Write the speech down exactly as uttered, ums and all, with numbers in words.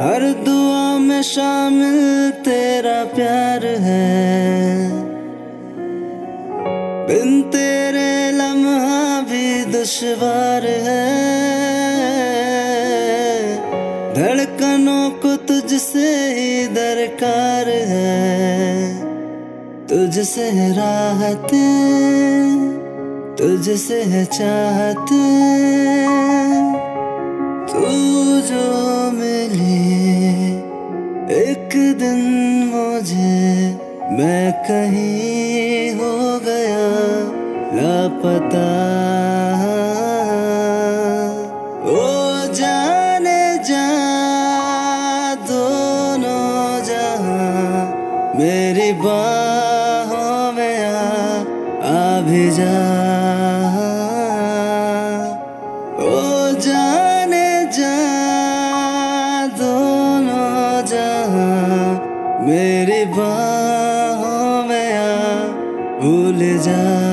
हर दुआ में शामिल तेरा प्यार है, बिन तेरे लम्हा भी दुश्वार है। धड़कनों को तुझसे ही दरकार है, तुझसे है राहते, तुझसे है चाहते। तू जो मिली एक दिन मुझे, मैं कहीं हो गया लापता। ओ जाने जां दोनों जहां, मेरी बात भेजा। ओ जाने जां दोनों जहां, मेरी बाहों में आ भूल जा।